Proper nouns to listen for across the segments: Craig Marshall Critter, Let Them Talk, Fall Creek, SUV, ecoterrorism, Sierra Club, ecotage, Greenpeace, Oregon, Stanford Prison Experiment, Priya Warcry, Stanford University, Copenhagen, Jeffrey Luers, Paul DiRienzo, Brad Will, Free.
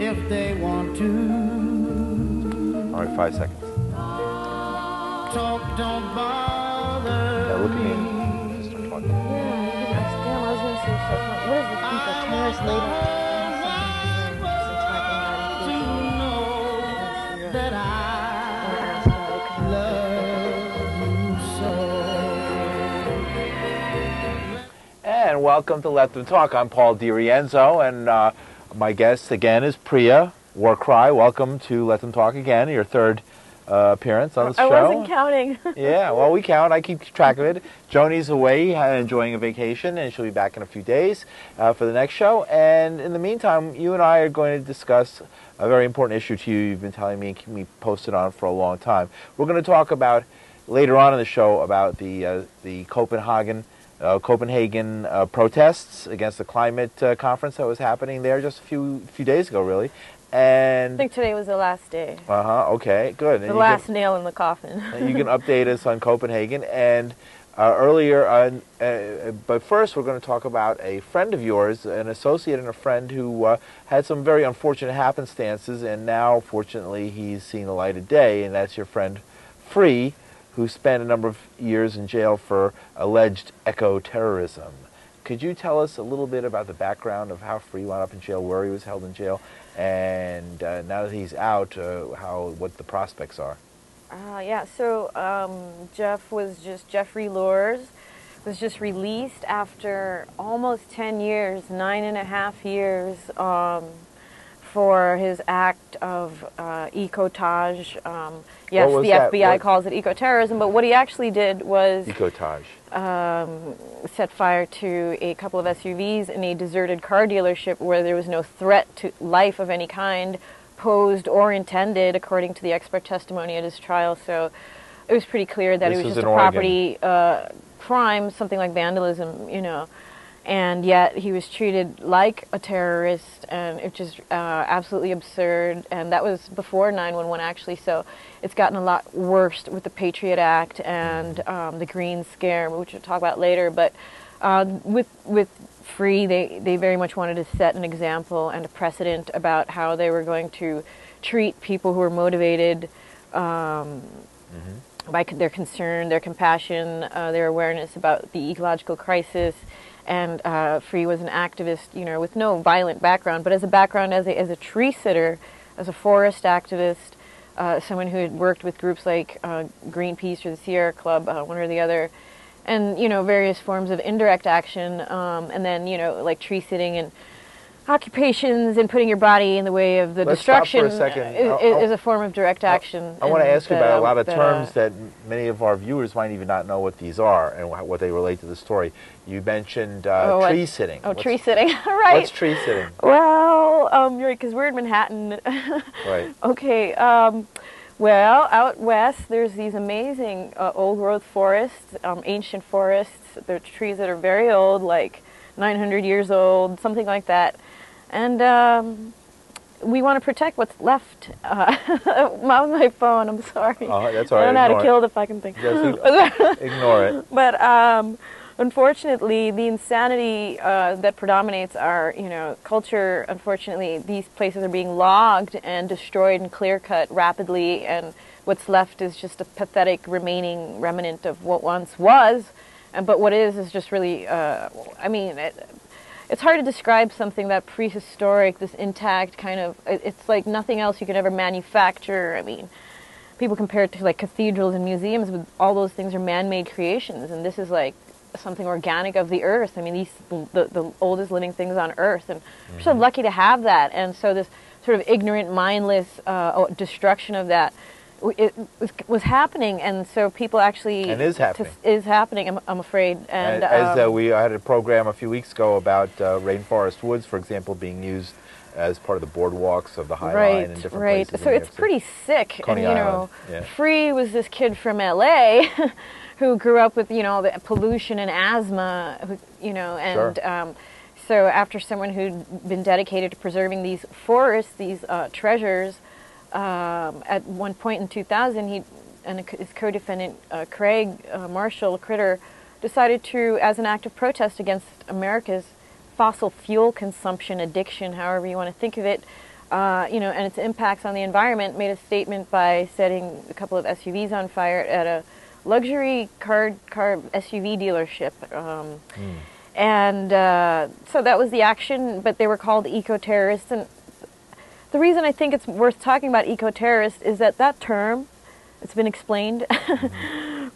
if they want to. Only 5 seconds. Talk, don't bother. Now look at me. Just start talking. Yeah, still, I was going to say, what is the people? Terrorists later. I that I love you so. And welcome to Let Them Talk. I'm Paul DiRienzo, and my guest again is Priya Warcry. Welcome to Let Them Talk again, your third appearance on this show. I wasn't counting. Yeah, well, we count. I keep track of it. Joni's away enjoying a vacation, and she'll be back in a few days for the next show. And in the meantime, you and I are going to discuss a very important issue to you. You've been telling me and keeping me posted on for a long time. We're going to talk about, later on in the show, about the Copenhagen protests against the climate conference that was happening there just a few days ago, really. And I think today was the last day. Okay, good. The last nail in the coffin. You can update us on Copenhagen. And but first we're going to talk about a friend of yours, an associate and a friend who had some very unfortunate happenstances, and now, fortunately, he's seen the light of day, and that's your friend Free, who spent a number of years in jail for alleged eco-terrorism. Could you tell us a little bit about the background of how Free wound up in jail, where he was held in jail, and now that he's out, what the prospects are? Yeah, so Jeffrey Luers was just released after almost 10 years, 9.5 years, for his act of ecotage. Yes, the FBI calls it ecoterrorism, but what he actually did was ecotage. Set fire to a couple of SUVs in a deserted car dealership where there was no threat to life of any kind posed or intended, according to the expert testimony at his trial. So it was pretty clear that it was just a property crime, something like vandalism, you know. And yet he was treated like a terrorist, and it's just absolutely absurd. And that was before 9/11, actually, so it's gotten a lot worse with the Patriot Act and the Green Scare, which we'll talk about later. But with Free, they very much wanted to set an example and a precedent about how they were going to treat people who were motivated by their concern, their compassion, their awareness about the ecological crisis. And Free was an activist, you know, with no violent background, but as a background as a tree sitter, as a forest activist, someone who had worked with groups like Greenpeace or the Sierra Club, one or the other, and, you know, various forms of indirect action, and then, you know, like tree sitting and occupations and putting your body in the way of the destruction is a form of direct action. I want to ask you about a lot of terms that many of our viewers might even not know what these are and what they relate to the story. You mentioned tree sitting. Tree sitting, right. What's tree sitting? Well, you're right, because we're in Manhattan. Right. Okay, well, out west, there's these amazing old-growth forests, ancient forests. They're trees that are very old, like 900 years old, something like that. And we want to protect what's left. On my phone, I'm sorry. That's all right. I don't know how to kill the fucking thing. Just ignore it. But unfortunately, the insanity that predominates our, you know, culture. Unfortunately, these places are being logged and destroyed and clear cut rapidly, and what's left is just a pathetic remaining remnant of what once was. But what is just really, I mean, it's hard to describe something that prehistoric, this intact kind of, it's like nothing else you could ever manufacture. I mean, people compare it to like cathedrals and museums, but all those things are man-made creations, and this is like something organic of the earth. I mean, these the oldest living things on earth, and we're so lucky to have that. And so this sort of ignorant, mindless destruction of that, it was happening, and so people actually... And is happening. Is happening, I'm afraid. And I had a program a few weeks ago about rainforest woods, for example, being used as part of the boardwalks of the High Line and different places. So it's pretty sick. Coney and, you know, yeah. Free was this kid from L.A. who grew up with, you know, the pollution and asthma, you know, and... Sure. So after someone who'd been dedicated to preserving these forests, these treasures... at one point in 2000, he and his co-defendant Craig Marshall Critter decided to, as an act of protest against America's fossil fuel consumption addiction, however you want to think of it, and its impacts on the environment, made a statement by setting a couple of SUVs on fire at a luxury car SUV dealership. And so that was the action, but they were called eco-terrorists. And the reason I think it's worth talking about eco-terrorists is that that term, it's been explained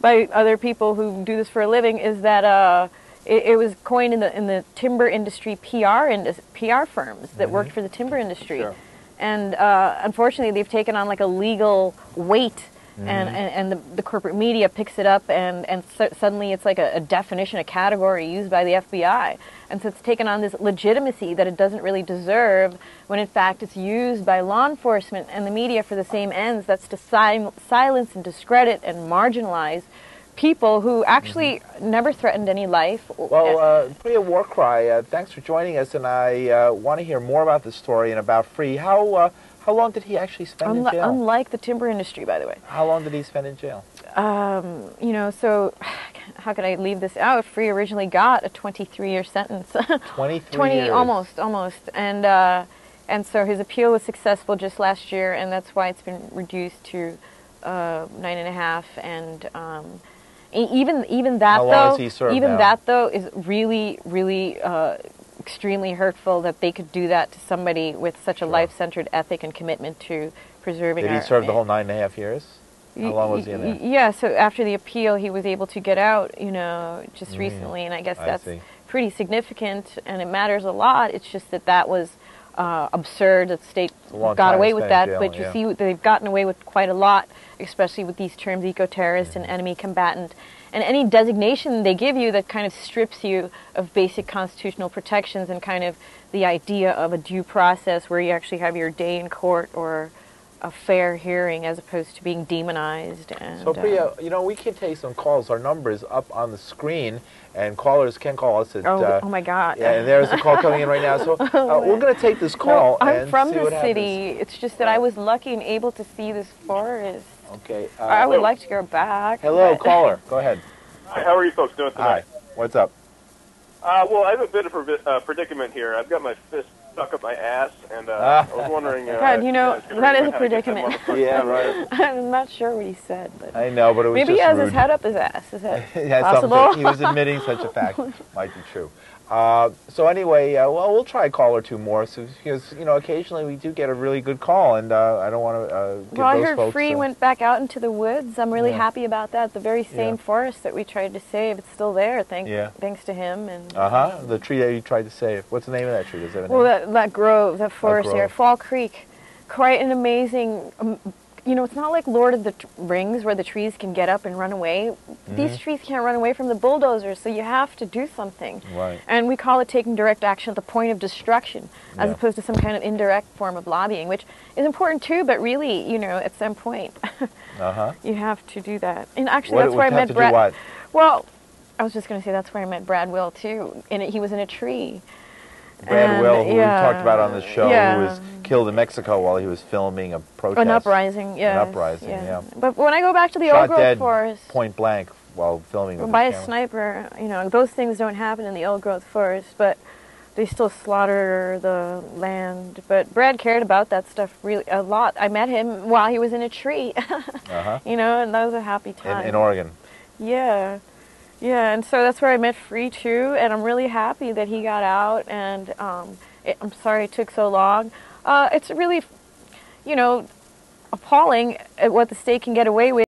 by other people who do this for a living, is that it was coined in the timber industry PR firms that worked for the timber industry. Sure. And unfortunately, they've taken on like a legal weight, and the corporate media picks it up, and suddenly it's like a definition, a category used by the FBI. And so it's taken on this legitimacy that it doesn't really deserve, when in fact it's used by law enforcement and the media for the same ends. That's to silence and discredit and marginalize people who actually never threatened any life. Well, Priya Warcry, thanks for joining us, and I want to hear more about this story and about Free. How long did he actually spend in jail? Unlike the timber industry, by the way. How long did he spend in jail? So how could I leave this out? Free originally got a 23-year sentence. 20 years. Almost. And so his appeal was successful just last year, and that's why it's been reduced to 9.5, and even that, though, is really, really extremely hurtful that they could do that to somebody with such a life-centered ethic and commitment to preserving. Did he serve the whole 9.5 years? How long was he in there? Yeah, so after the appeal, he was able to get out, just recently, and I guess that's pretty significant, and it matters a lot. It's just that was absurd that the state got away with that, but you see they've gotten away with quite a lot, especially with these terms, eco-terrorist and enemy combatant. And any designation they give you that kind of strips you of basic constitutional protections and kind of the idea of a due process where you actually have your day in court or a fair hearing as opposed to being demonized. And, so, Priya, we can take some calls. Our number is up on the screen, and callers can call us. At, oh, my God. Yeah, and there's a call coming in right now. So we're going to take this call. No, I'm from the city. Happens. It's just that I was lucky and able to see this forest. Okay. I would like to go back. Hello, caller. Go ahead. Hi, how are you folks doing tonight? Hi. What's up? Well, I have a bit of a predicament here. I've got my fist stuck up my ass, and I was wondering... God, that is a predicament. Yeah, right. I'm not sure what he said, but... I know, but it was maybe just he has rude. His head up his ass. Is that possible? Something. He was admitting such a fact. Might be true. So anyway, well, we'll try a call or two more, because, occasionally we do get a really good call, and I don't want to give those folks... Well, I heard Free went back out into the woods. I'm really happy about that. The very same forest that we tried to save, it's still there, thanks to him. And the tree that you tried to save. What's the name of that tree? Does that have a name? Well, that grove, that forest here, Fall Creek. Quite an amazing... it's not like Lord of the Rings where the trees can get up and run away. These trees can't run away from the bulldozers, so you have to do something. Right. And we call it taking direct action at the point of destruction, as opposed to some kind of indirect form of lobbying, which is important too, but really, at some point, you have to do that. And actually, that's where I met Brad. What? Well, I was just going to say that's where I met Brad Will too. And he was in a tree. Brad Will, who we talked about on the show, who was killed in Mexico while he was filming a protest. An uprising, yeah. An uprising, yeah. But when I go back to the old growth forest... point blank while filming with by a sniper, those things don't happen in the old growth forest, but they still slaughter the land. But Brad cared about that stuff really a lot. I met him while he was in a tree, and that was a happy time. In Oregon. Yeah. Yeah, and so that's where I met Free too, and I'm really happy that he got out, and I'm sorry it took so long. It's really, appalling at what the state can get away with.